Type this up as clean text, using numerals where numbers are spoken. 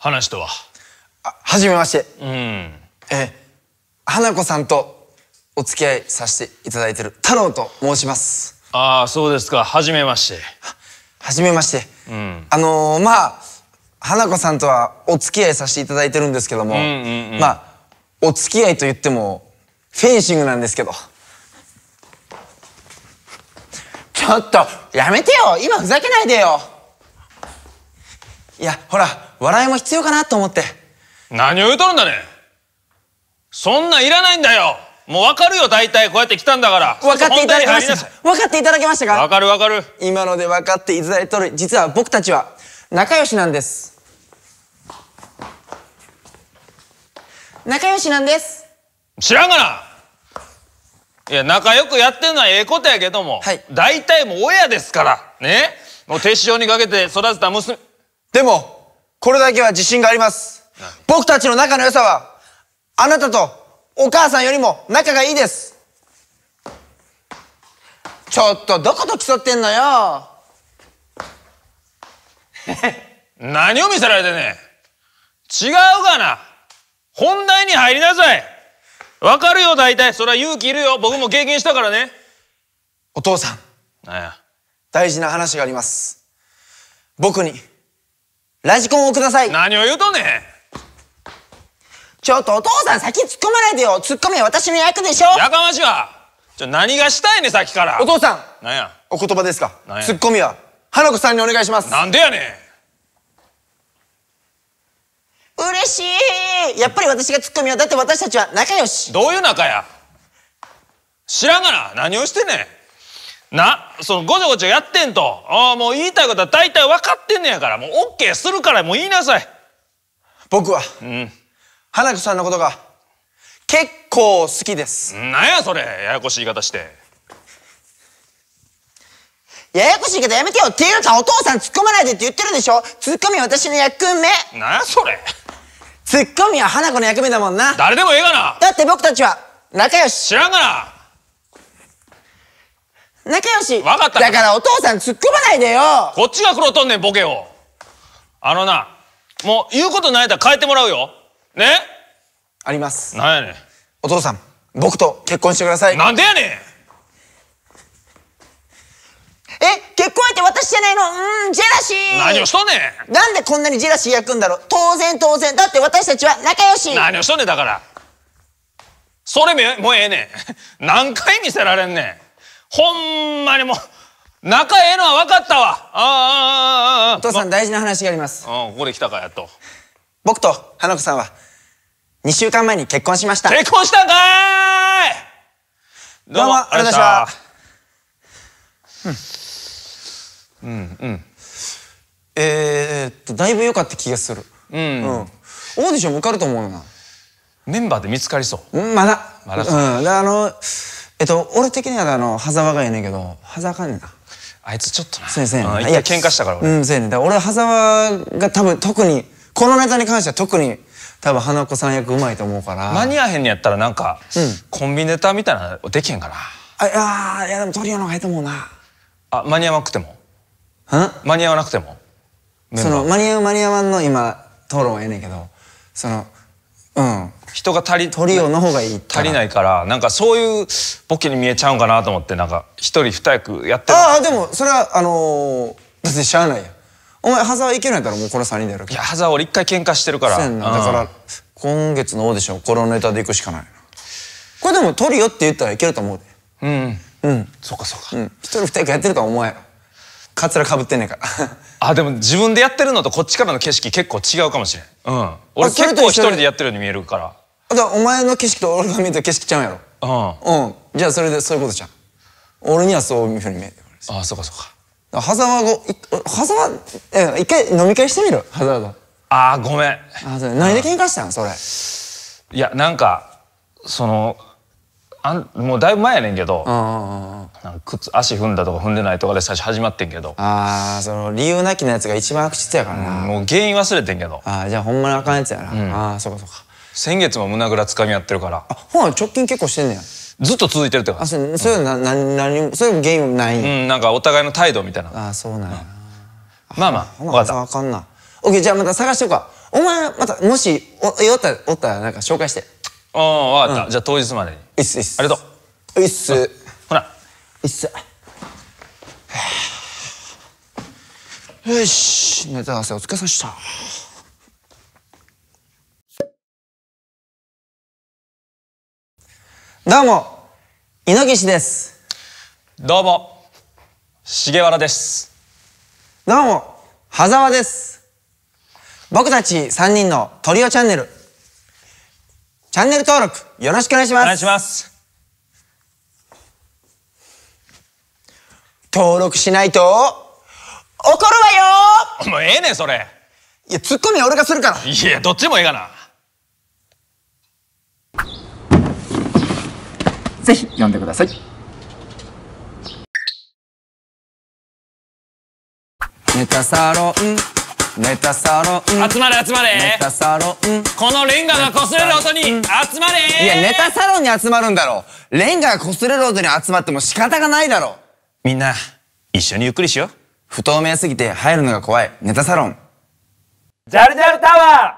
話とは？はじめまして。花子さんとお付き合いさせていただいてる太郎と申します。ああ、そうですか。はじめまして。はじめまして。まあ花子さんとはお付き合いさせていただいてるんですけども、まあお付き合いと言ってもフェンシングなんですけど。ちょっとやめてよ、今ふざけないでよ。いや、ほら、笑いも必要かなと思って。何を言うとるんだね。そんなんいらないんだよ。もう分かるよ、大体こうやって来たんだから。分かっていただけましたか？分かっていただけましたか？分かる分かる。今ので分かっていただいとる。実は僕たちは仲良しなんです。仲良しなんです。知らんがな。いや、仲良くやってるのはええことやけども、大体もう親ですからね。もう手塩にかけて育てた娘でも、これだけは自信があります。僕たちの仲の良さはあなたとお母さんよりも仲がいいです。ちょっとどこと競ってんのよ。何を見せられてね。違うがな。本題に入りなさい。わかるよ、大体。そりゃ勇気いるよ。僕も経験したからね。お父さん。何や。大事な話があります。僕にラジコンをください。何を言うとんねん。ちょっとお父さん、先突っ込まないでよ。突っ込め、私の役でしょ。やかましは。何がしたいね、さっきから。お父さん。何や。お言葉ですか。突っ込みは花子さんにお願いします。なんでやねん。嬉しい。やっぱり私がツッコミは。だって私たちは仲良し。どういう仲や。知らんがな。何をしてんねん。な、そのごちゃごちゃやってんと。ああ、もう言いたいことは大体分かってんねやから。もうオッケーするから、もう言いなさい。僕は、花子さんのことが結構好きです。なんやそれ、ややこしい言い方して。ややこしいけどやめてよ。っていうか、お父さん突っ込まないでって言ってるでしょ。突っ込みは私の役目。なやそれ。突っ込みは花子の役目だもんな。誰でもええがな。だって僕たちは仲良し。知らんがな。仲良し。分かった。だからお父さん突っ込まないでよ。こっちが黒とんねん、ボケを。な、もう言うことないだら変えてもらうよ。ね。あります。なんやねん。お父さん、僕と結婚してください。なんでやねん。結婚相手私じゃないの。ジェラシー。何をしとんねん。なんでこんなにジェラシー焼くんだろう。当然当然。だって私たちは仲良し。何をしとんねん、だから。それもうええねん。何回見せられんねん。ほんまにもう、仲ええのは分かったわ。お父さん、大事な話があります。ここで来たか、やっと。僕と花子さんは、2週間前に結婚しました。結婚したんかーい。どうもありがとうございました。だいぶ良かった気がする。オーディション受かると思うよな。メンバーで見つかりそう。まだまだか。俺的には羽沢がいいねんけど、羽沢かんねんな。あいつちょっとな。そうやねん。いや、喧嘩したから俺。そうやねん。俺羽沢が多分、特にこのネタに関しては特に多分花子さん役うまいと思うから、間に合わへんにやったらなんかコンビネタみたいなのできへんかな。いや、でもトリオの方がいいと思うな。間に合わなくても。間に合わなくても、その間に合う間に合わんの今討論はええねんけど、その人がトリオの方がいい。足りないから、なんかそういうボケに見えちゃうんかなと思って、なんか一人二役やってる。でもそれは別にしゃあないや。お前羽沢いけないんだろ。もうこの3人でやる。いや、羽沢俺一回喧嘩してるから。だから今月のオーディションこのネタでいくしかないな。これでもトリオって言ったらいけると思うで。そうかそうか。一人二役やってるとは思うやろ。カツラかぶってんねんからでも自分でやってるのとこっちからの景色結構違うかもしれん。俺結構一人でやってるように見えるから。お前の景色と俺が見えた景色ちゃうやろ。じゃあそれでそういうことじゃん。俺にはそういうふうに見えてる。ああ、そうかそうか。羽沢が一回飲み会してみる。羽沢だ。ああ、ごめん。何で喧嘩したんそれ。いや、なんかそのもうだいぶ前やねんけど、靴足踏んだとか踏んでないとかで最初始まってんけど、その理由なきのやつが一番悪質やからな。もう原因忘れてんけど。じゃあほんまにあかんやつやな。そうかそうか。先月も胸ぐらつかみやってるから。ほら直近結構してんねや。ずっと続いてるってこと。そういうの何そういう原因ないんや。なんかお互いの態度みたいな。そうなんや。まあまあ分かった。分かんな。オッケー、じゃあまた探しておこうか。お前またもしおったらなんか紹介して。ああわかった、うん、じゃあ当日までに。いっすいっす、ありがとう。いっす、ほらいっす。よし、ネタ合わせお疲れさまでした。どうも猪木氏です。どうも重原です。どうも羽沢です。僕たち3人のトリオチャンネル、チャンネル登録よろしくお願いします。お願いします。登録しないと怒るわよ。もうええねんそれ。いやツッコミは俺がするから。いやどっちもええがな。ぜひ読んでください。ネタサロン、ネタサロン、集まれ集まれ、ネタサロン、このレンガが擦れる音に集まれ。いやネタサロンに集まるんだろう。レンガが擦れる音に集まっても仕方がないだろう。みんな一緒にゆっくりしよう。不透明すぎて入るのが怖いネタサロン。ジャルジャルタワー。